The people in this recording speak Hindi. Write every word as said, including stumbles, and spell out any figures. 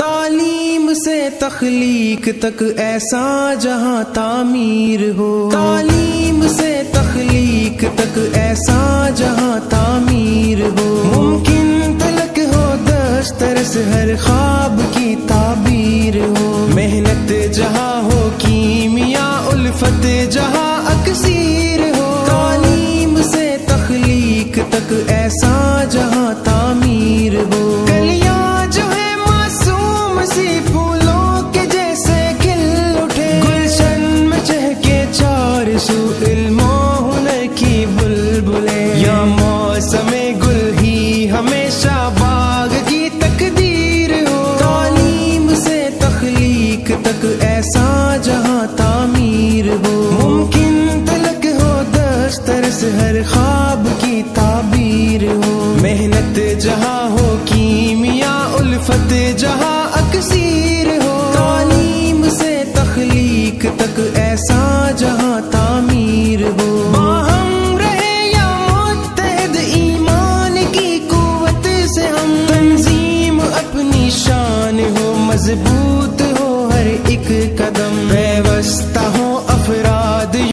तालीम से तख्लीक तक ऐसा जहां तामीर हो, तालीम से तख्लीक तक ऐसा जहां तामीर हो। मुमकिन तलक हो दस्तर से हर ख्वाब की ताबीर हो। मेहनत जहां हो कीमिया उल्फत जहां अक्सीर हो। तालीम से तख्लीक तक ऐसा जहां तामीर हो। हर ख्वाब की ताबीर हो। मेहनत जहां हो कीमिया उल्फत जहां अक्सीर हो। तालीम से तख्लीक तक ऐसा जहां तामीर हो। बाहम रहे या मुत्तहद ईमान की कुव्वत से हम, तंजीम अपनी शान हो मजबूत